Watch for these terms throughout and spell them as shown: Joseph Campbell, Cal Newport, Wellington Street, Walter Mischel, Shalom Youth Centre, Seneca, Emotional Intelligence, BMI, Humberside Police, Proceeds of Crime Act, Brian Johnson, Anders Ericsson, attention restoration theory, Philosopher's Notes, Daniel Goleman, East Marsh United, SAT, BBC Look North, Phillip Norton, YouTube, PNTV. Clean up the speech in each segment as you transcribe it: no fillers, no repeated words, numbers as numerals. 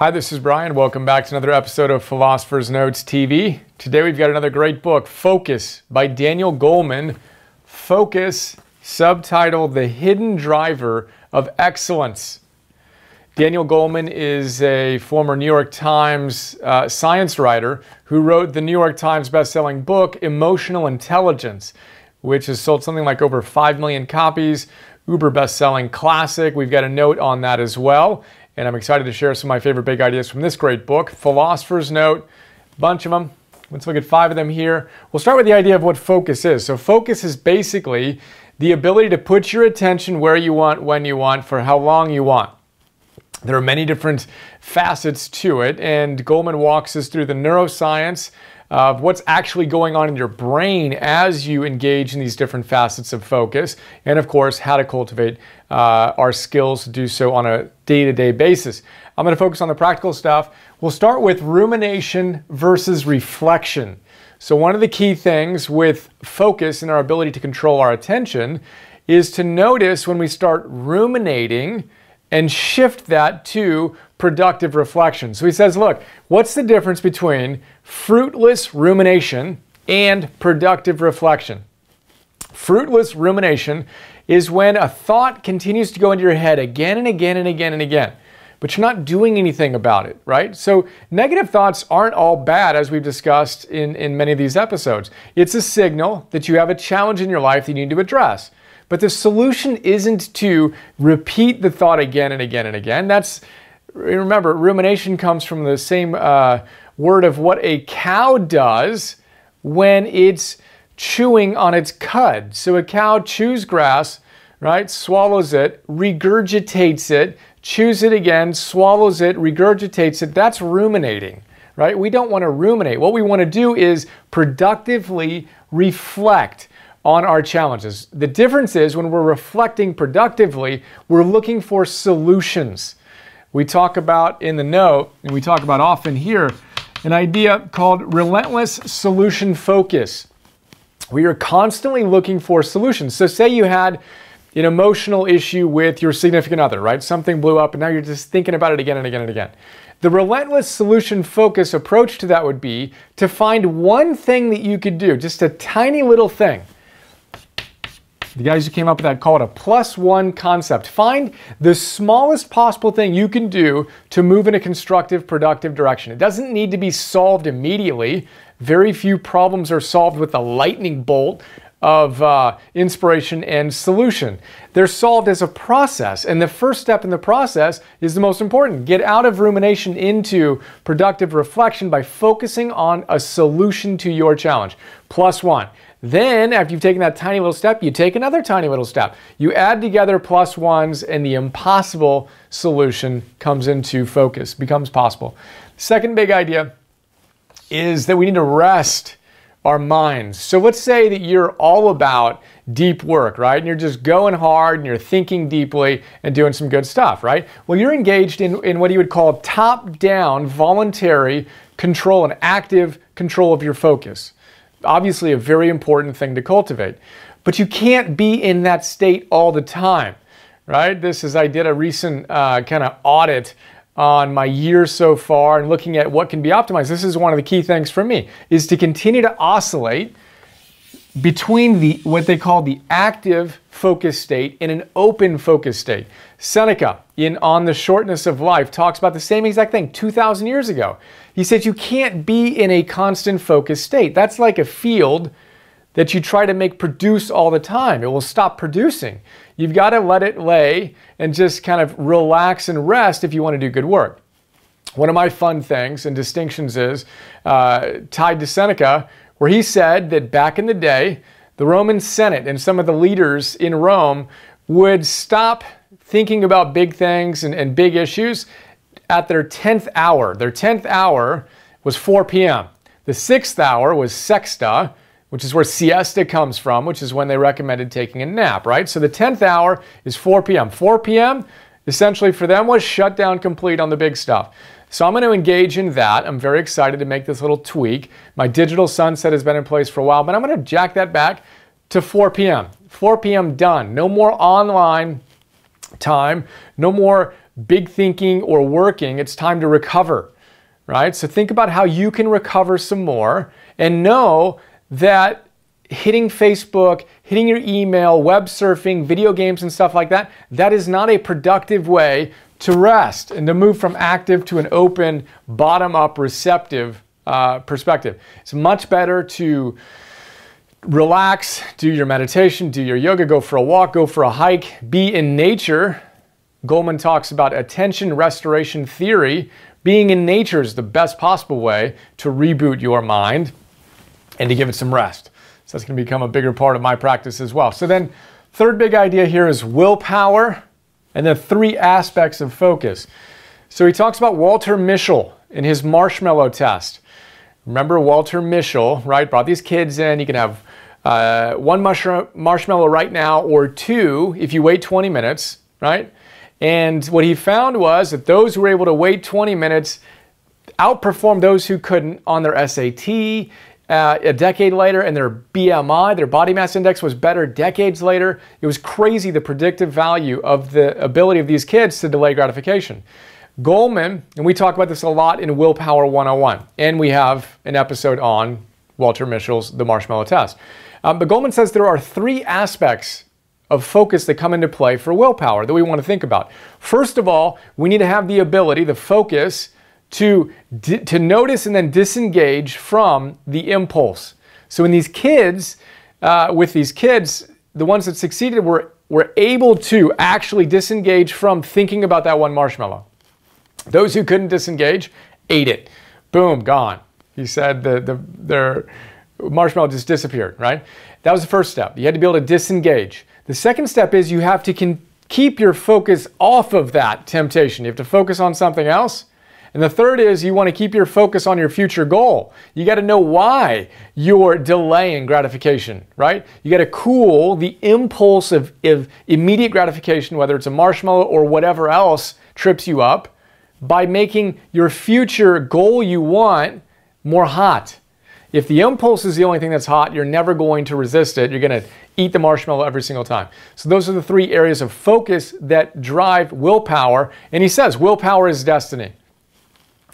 Hi, this is Brian. Welcome back to another episode of Philosopher's Notes TV. Today we've got another great book, Focus by Daniel Goleman. Focus, subtitled The Hidden Driver of Excellence. Daniel Goleman is a former New York Times science writer who wrote the New York Times best-selling book, Emotional Intelligence, which has sold something like over 5 million copies, uber best-selling classic. We've got a note on that as well. And I'm excited to share some of my favorite big ideas from this great book, Philosopher's Note, bunch of them. Let's look at 5 of them here. We'll start with the idea of what focus is. So focus is basically the ability to put your attention where you want, when you want, for how long you want. There are many different facets to it, and Goleman walks us through the neuroscience of what's actually going on in your brain as you engage in these different facets of focus, and of course, how to cultivate our skills to do so on a day-to-day basis. I'm going to focus on the practical stuff. We'll start with rumination versus reflection. So one of the key things with focus and our ability to control our attention is to notice when we start ruminating and shift that to productive reflection. So he says, look, what's the difference between fruitless rumination and productive reflection? Fruitless rumination is when a thought continues to go into your head again and again and again and again, but you're not doing anything about it, right? So negative thoughts aren't all bad, as we've discussed in many of these episodes. It's a signal that you have a challenge in your life that you need to address. But the solution isn't to repeat the thought again and again and again. That's, remember, rumination comes from the same word of what a cow does when it's chewing on its cud. So a cow chews grass, right, swallows it, regurgitates it, chews it again, swallows it, regurgitates it. That's ruminating, right? We don't want to ruminate. What we want to do is productively reflect on our challenges. The difference is when we're reflecting productively, we're looking for solutions. We talk about in the note, and we talk about often here, an idea called relentless solution focus. We are constantly looking for solutions. So say you had an emotional issue with your significant other, right? Something blew up and now you're just thinking about it again and again and again. The relentless solution focus approach to that would be to find one thing that you could do, just a tiny little thing. The guys who came up with that call it a +1 concept. Find the smallest possible thing you can do to move in a constructive, productive direction. It doesn't need to be solved immediately. Very few problems are solved with a lightning bolt of inspiration and solution. They're solved as a process, and the first step in the process is the most important. Get out of rumination into productive reflection by focusing on a solution to your challenge. +1. Then, after you've taken that tiny little step, you take another tiny little step. You add together +1s, and the impossible solution comes into focus, becomes possible. Second big idea is that we need to rest our minds. So let's say that you're all about deep work, right? And you're just going hard and you're thinking deeply and doing some good stuff, right? Well, you're engaged in what you would call top-down voluntary control and active control of your focus. Obviously a very important thing to cultivate. But you can't be in that state all the time, right? This is, I did a recent kind of audit on my year so far and looking at what can be optimized. This is one of the key things for me, is to continue to oscillate between the what they call the active focus state and an open focus state. Seneca, in On the Shortness of Life, talks about the same exact thing 2,000 years ago. He said you can't be in a constant focus state. That's like a field that you try to make produce all the time. It will stop producing. You've got to let it lay and just kind of relax and rest if you want to do good work. One of my fun things and distinctions is tied to Seneca, where he said that back in the day, the Roman Senate and some of the leaders in Rome would stop thinking about big things and big issues at their 10th hour. Their 10th hour was 4 p.m. The 6th hour was sexta, which is where siesta comes from, which is when they recommended taking a nap, right? So the 10th hour is 4 p.m. 4 p.m. essentially for them was shut down complete on the big stuff. So I'm going to engage in that. I'm very excited to make this little tweak. My digital sunset has been in place for a while, but I'm going to jack that back to 4 p.m. 4 p.m. done. No more online time. No more big thinking or working, it's time to recover, right? So think about how you can recover some more and know that hitting Facebook, hitting your email, web surfing, video games and stuff like that, that is not a productive way to rest and to move from active to an open, bottom-up, receptive perspective. It's much better to relax, do your meditation, do your yoga, go for a walk, go for a hike, be in nature. Goleman talks about attention restoration theory. Being in nature is the best possible way to reboot your mind and to give it some rest. So that's going to become a bigger part of my practice as well. So then third big idea here is willpower and the three aspects of focus. So he talks about Walter Mischel in his marshmallow test. Remember Walter Mischel, right? Brought these kids in. You can have one marshmallow right now or two if you wait 20 minutes, right? And what he found was that those who were able to wait 20 minutes outperformed those who couldn't on their SAT a decade later, and their BMI, their body mass index, was better decades later. It was crazy, the predictive value of the ability of these kids to delay gratification. Goleman, and we talk about this a lot in Willpower 101, and we have an episode on Walter Mischel's The Marshmallow Test. But Goleman says there are three aspects of focus that come into play for willpower that we want to think about. First of all, we need to have the ability, the focus, to notice and then disengage from the impulse. So in these kids, the ones that succeeded were able to actually disengage from thinking about that one marshmallow. Those who couldn't disengage ate it. Boom, gone. He said their marshmallow just disappeared, right? That was the first step. You had to be able to disengage. The second step is you have to keep your focus off of that temptation. You have to focus on something else. And the third is you want to keep your focus on your future goal. You got to know why you're delaying gratification, right? You got to cool the impulse of immediate gratification, whether it's a marshmallow or whatever else trips you up, by making your future goal you want more hot. If the impulse is the only thing that's hot, you're never going to resist it. You're going to eat the marshmallow every single time. So those are the three areas of focus that drive willpower. And he says willpower is destiny.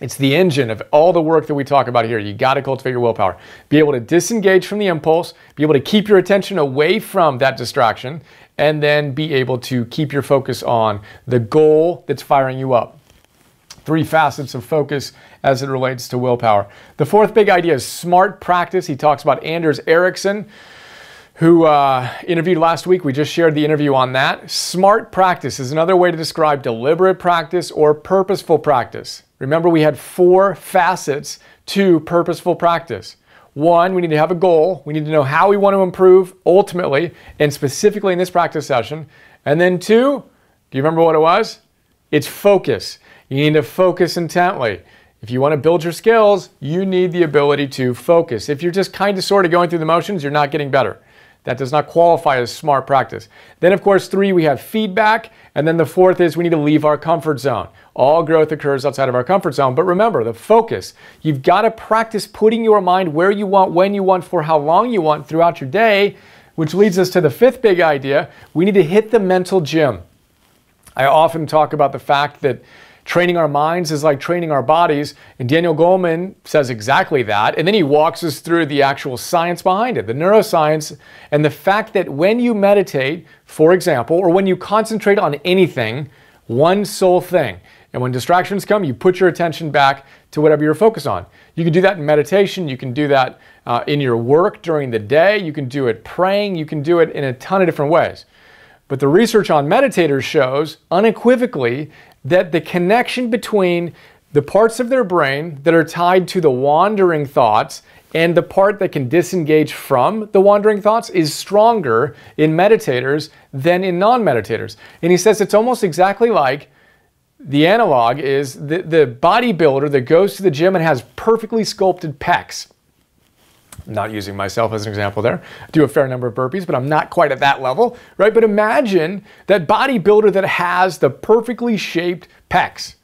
It's the engine of all the work that we talk about here. You got to cultivate your willpower. Be able to disengage from the impulse, be able to keep your attention away from that distraction, and then be able to keep your focus on the goal that's firing you up. Three facets of focus as it relates to willpower. The fourth big idea is smart practice. He talks about Anders Ericsson, who interviewed last week. We just shared the interview on that. Smart practice is another way to describe deliberate practice or purposeful practice. Remember, we had four facets to purposeful practice. One, we need to have a goal. We need to know how we want to improve ultimately and specifically in this practice session. And then two, do you remember what it was? It's focus. You need to focus intently. If you want to build your skills, you need the ability to focus. If you're just kind of sort of going through the motions, you're not getting better. That does not qualify as smart practice. Then, of course, three, we have feedback. And then the fourth is we need to leave our comfort zone. All growth occurs outside of our comfort zone. But remember, the focus. You've got to practice putting your mind where you want, when you want, for how long you want throughout your day, which leads us to the fifth big idea. We need to hit the mental gym. I often talk about the fact that training our minds is like training our bodies, and Daniel Goleman says exactly that, and then he walks us through the actual science behind it, the neuroscience, and the fact that when you meditate, for example, or when you concentrate on anything, one sole thing, and when distractions come, you put your attention back to whatever you're focused on. You can do that in meditation, you can do that in your work during the day, you can do it praying, you can do it in a ton of different ways. But the research on meditators shows unequivocally that the connection between the parts of their brain that are tied to the wandering thoughts and the part that can disengage from the wandering thoughts is stronger in meditators than in non-meditators. And he says it's almost exactly like the analog is the bodybuilder that goes to the gym and has perfectly sculpted pecs. I'm not using myself as an example there. I do a fair number of burpees, but I'm not quite at that level, right? But imagine that bodybuilder that has the perfectly shaped pecs,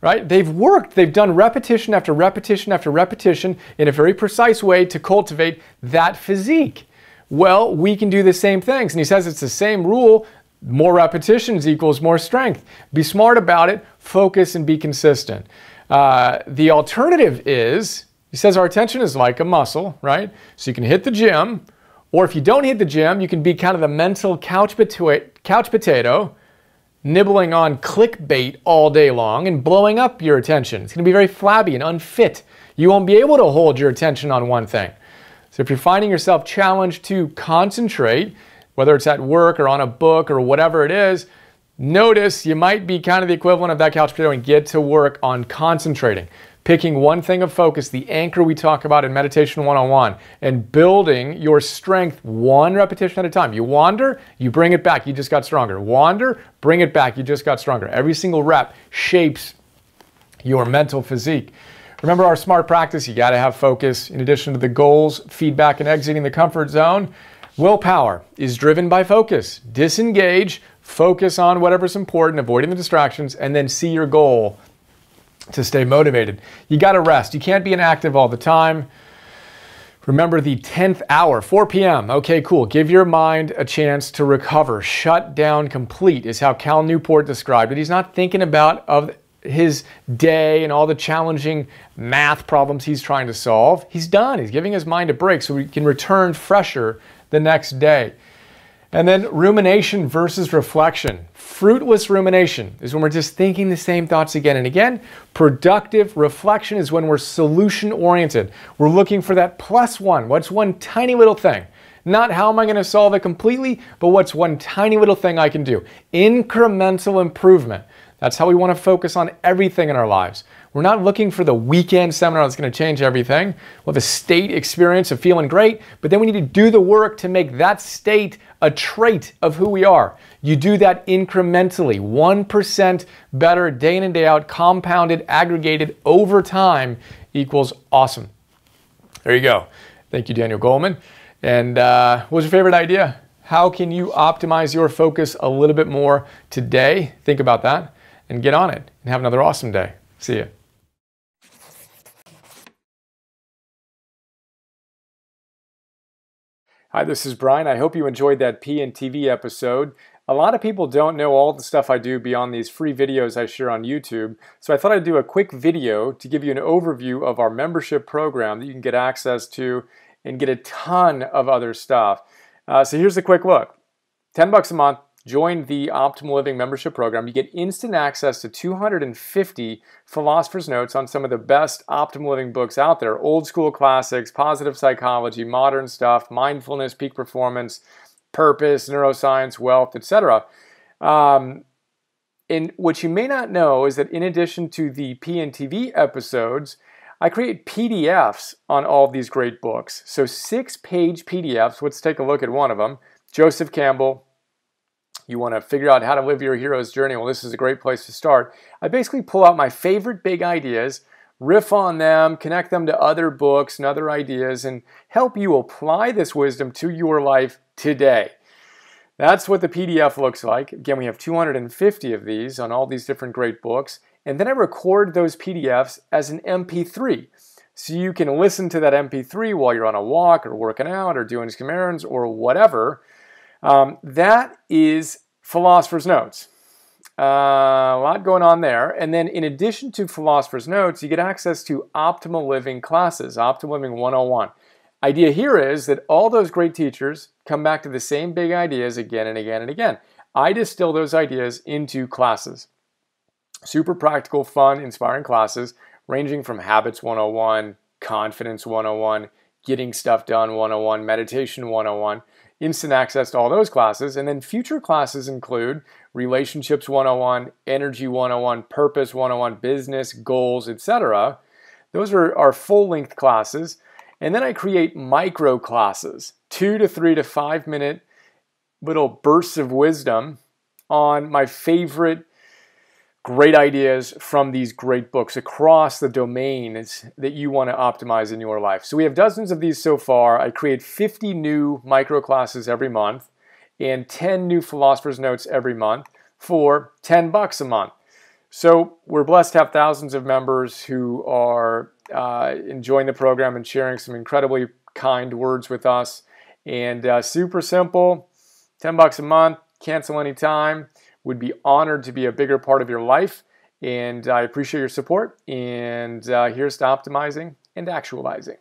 right? They've worked, they've done repetition after repetition after repetition in a very precise way to cultivate that physique. Well, we can do the same things. And he says it's the same rule More repetitions equals more strength. Be smart about it, focus, and be consistent. The alternative is, he says our attention is like a muscle, right? So you can hit the gym, or if you don't hit the gym, you can be kind of the mental couch potato, nibbling on clickbait all day long and blowing up your attention. It's going to be very flabby and unfit. You won't be able to hold your attention on one thing. So if you're finding yourself challenged to concentrate, whether it's at work or on a book or whatever it is, notice you might be kind of the equivalent of that couch potato and get to work on concentrating, picking one thing of focus, the anchor we talk about in Meditation 101, and building your strength one repetition at a time. You wander, you bring it back, you just got stronger. Wander, bring it back, you just got stronger. Every single rep shapes your mental physique. Remember our SMART practice, you gotta have focus in addition to the goals, feedback, and exiting the comfort zone. Willpower is driven by focus. Disengage, focus on whatever's important, avoiding the distractions, and then see your goal to stay motivated. You gotta rest. You can't be inactive all the time. Remember the 10th hour, 4 p.m. Okay, cool. Give your mind a chance to recover. Shut down complete is how Cal Newport described it. He's not thinking about his day and all the challenging math problems he's trying to solve. He's done. He's giving his mind a break so he can return fresher the next day. And then rumination versus reflection. Fruitless rumination is when we're just thinking the same thoughts again and again. Productive reflection is when we're solution-oriented. We're looking for that plus one. What's one tiny little thing? Not how am I going to solve it completely, but what's one tiny little thing I can do? Incremental improvement. That's how we want to focus on everything in our lives. We're not looking for the weekend seminar that's going to change everything. We'll have a state experience of feeling great, but then we need to do the work to make that state a trait of who we are. You do that incrementally, 1% better day in and day out, compounded, aggregated over time equals awesome. There you go. Thank you, Daniel Goleman. And what was your favorite idea? How can you optimize your focus a little bit more today? Think about that. And get on it and have another awesome day. See ya. Hi, this is Brian. I hope you enjoyed that PNTV episode. A lot of people don't know all the stuff I do beyond these free videos I share on YouTube, so I thought I'd do a quick video to give you an overview of our membership program that you can get access to and get a ton of other stuff. So here's a quick look. $10 a month. Join the Optimal Living Membership Program. You get instant access to 250 Philosopher's Notes on some of the best optimal living books out there. Old school classics, positive psychology, modern stuff, mindfulness, peak performance, purpose, neuroscience, wealth, etc. And what you may not know is that in addition to the PNTV episodes, I create PDFs on all of these great books. So 6-page PDFs. Let's take a look at one of them. Joseph Campbell. You want to figure out how to live your hero's journey, well, this is a great place to start. I basically pull out my favorite big ideas, riff on them, connect them to other books and other ideas, and help you apply this wisdom to your life today. That's what the PDF looks like. Again, we have 250 of these on all these different great books. And then I record those PDFs as an MP3. So you can listen to that MP3 while you're on a walk or working out or doing some errands or whatever. That is Philosopher's Notes. A lot going on there. And then in addition to Philosopher's Notes, you get access to Optimal Living classes, Optimal Living 101. Idea here is that all those great teachers come back to the same big ideas again and again and again. I distill those ideas into classes. Super practical, fun, inspiring classes ranging from Habits 101, Confidence 101, Getting Stuff Done 101, Meditation 101. Instant access to all those classes. And then future classes include Relationships 101, Energy 101, Purpose 101, Business, Goals, etc. Those are our full-length classes. And then I create micro classes, 2 to 3 to 5 minute little bursts of wisdom on my favorite great ideas from these great books across the domains that you want to optimize in your life. So we have dozens of these so far. I create 50 new micro classes every month and 10 new Philosopher's Notes every month for $10 a month. So we're blessed to have thousands of members who are enjoying the program and sharing some incredibly kind words with us. And super simple, $10 a month. cancel anytime. Would be honored to be a bigger part of your life. And I appreciate your support. And here's to optimizing and actualizing.